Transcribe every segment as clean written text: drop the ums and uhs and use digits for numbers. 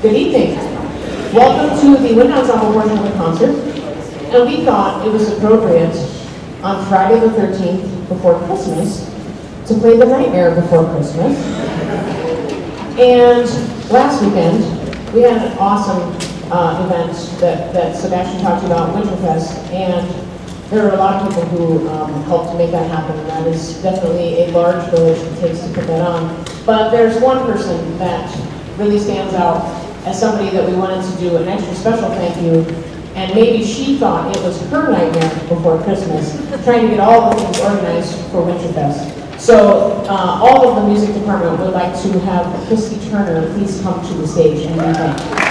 Good evening. Welcome to the Wind Ensemble Hornhammer concert. And we thought it was appropriate on Friday the 13th before Christmas to play the Nightmare Before Christmas. And last weekend, we had an awesome event that Sebastian talked about, Winterfest, and there are a lot of people who helped to make that happen, and that is definitely a large village it takes to put that on. But there's one person that really stands out as somebody that we wanted to do an extra special thank you, and maybe she thought it was her nightmare before Christmas, trying to get all the things organized for Winterfest. So all of the music department would like to have Christy Turner please come to the stage and be thanked.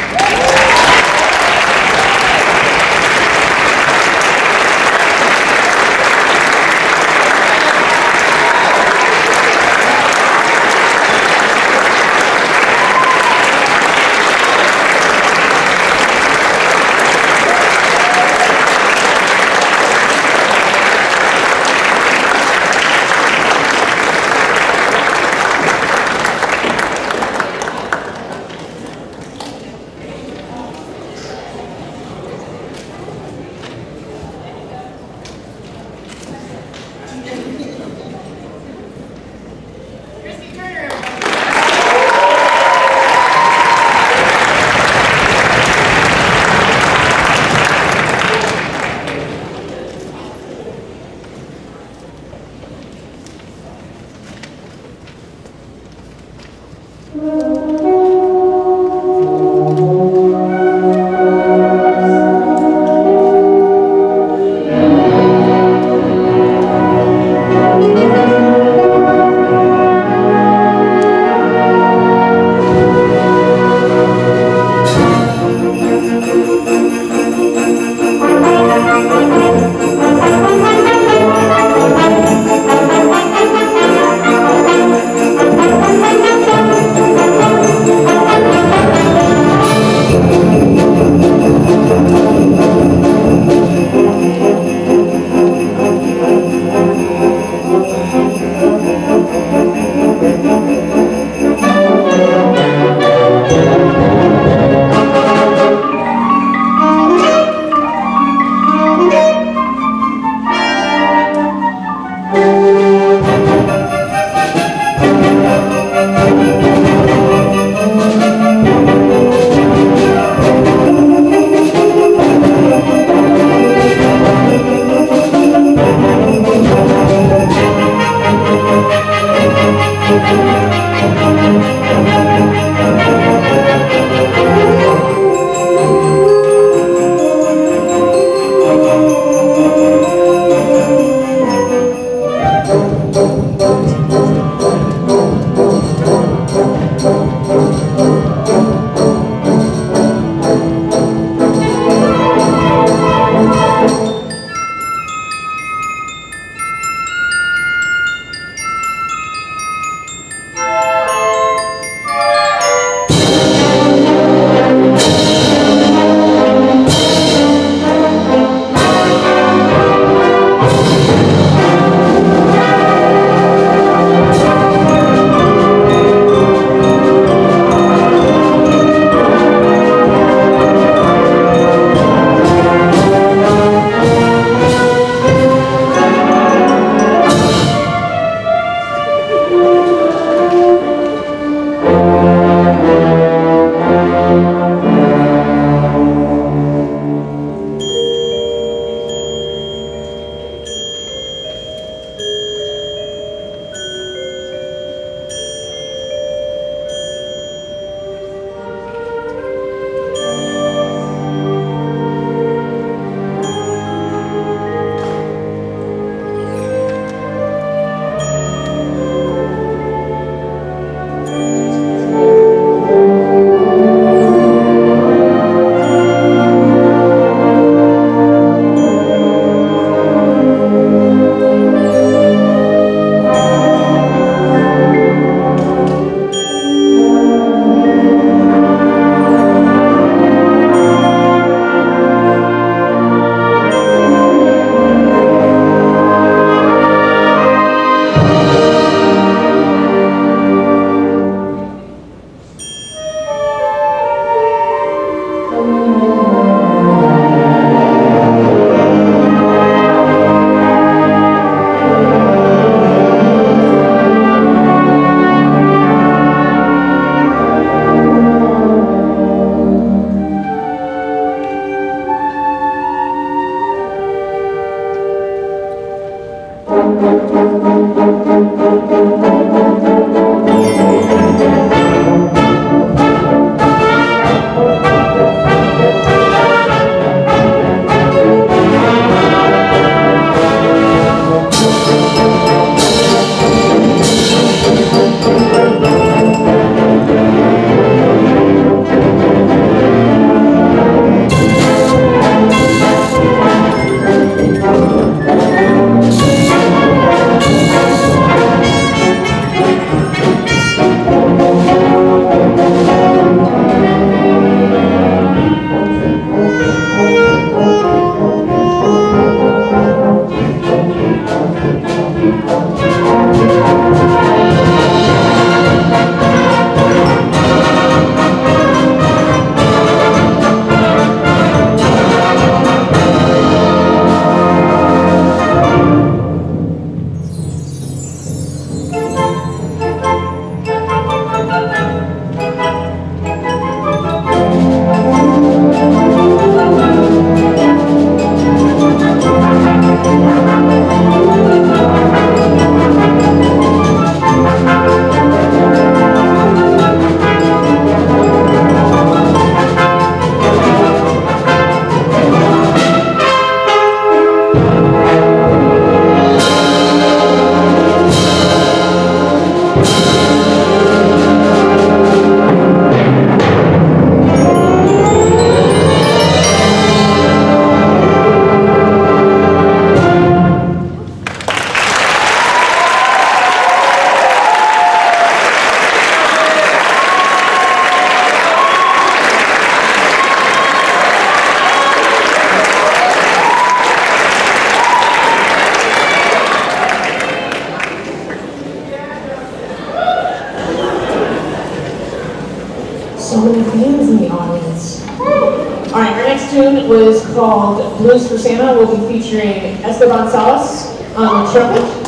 so many fans in the audience. All right, our next tune was called Blues for Santa. We'll be featuring Esteban Salas on the trumpet.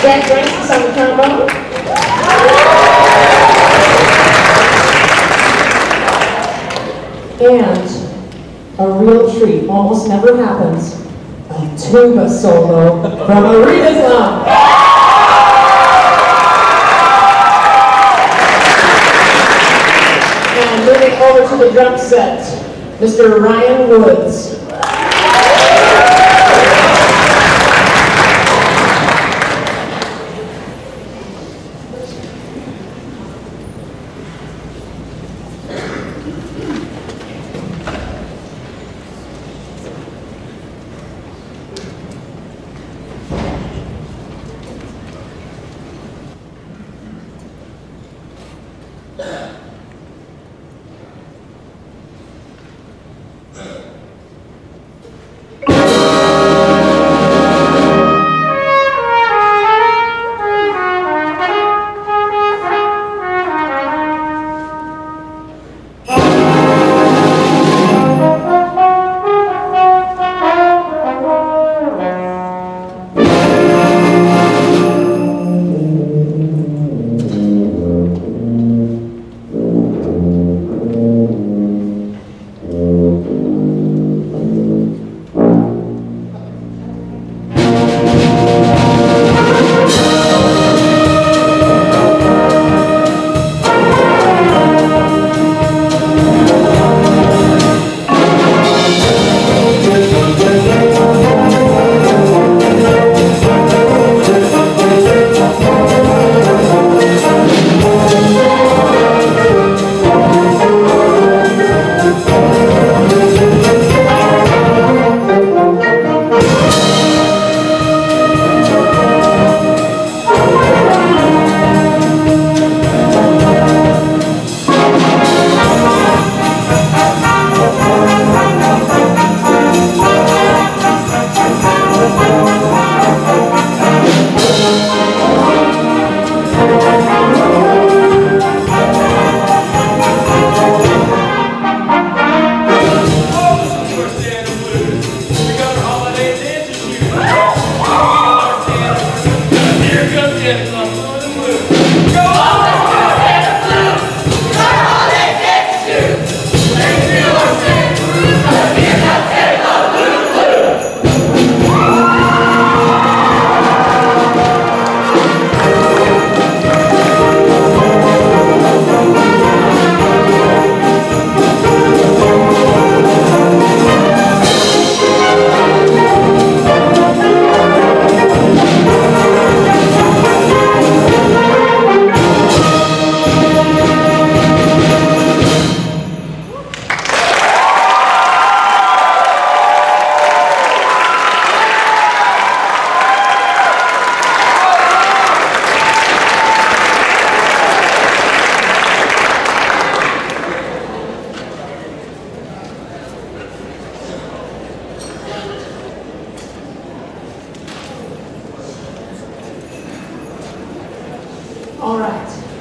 Jack Francis on the trombone. And a real treat, almost never happens, a tuba solo from Aretha's mom. And moving over to the drum set, Mr. Ryan Woods.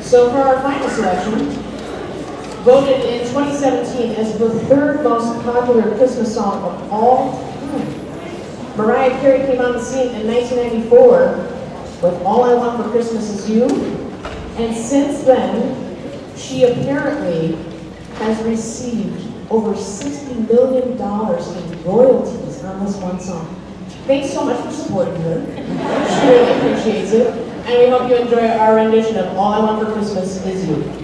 So for our final selection, voted in 2017 as the third most popular Christmas song of all time, Mariah Carey came on the scene in 1994 with All I Want for Christmas Is You, and since then, she apparently has received over $60 million in royalties on this one song. Thanks so much for supporting her. She really appreciates it. And we hope you enjoy our rendition of All I Want for Christmas Is You.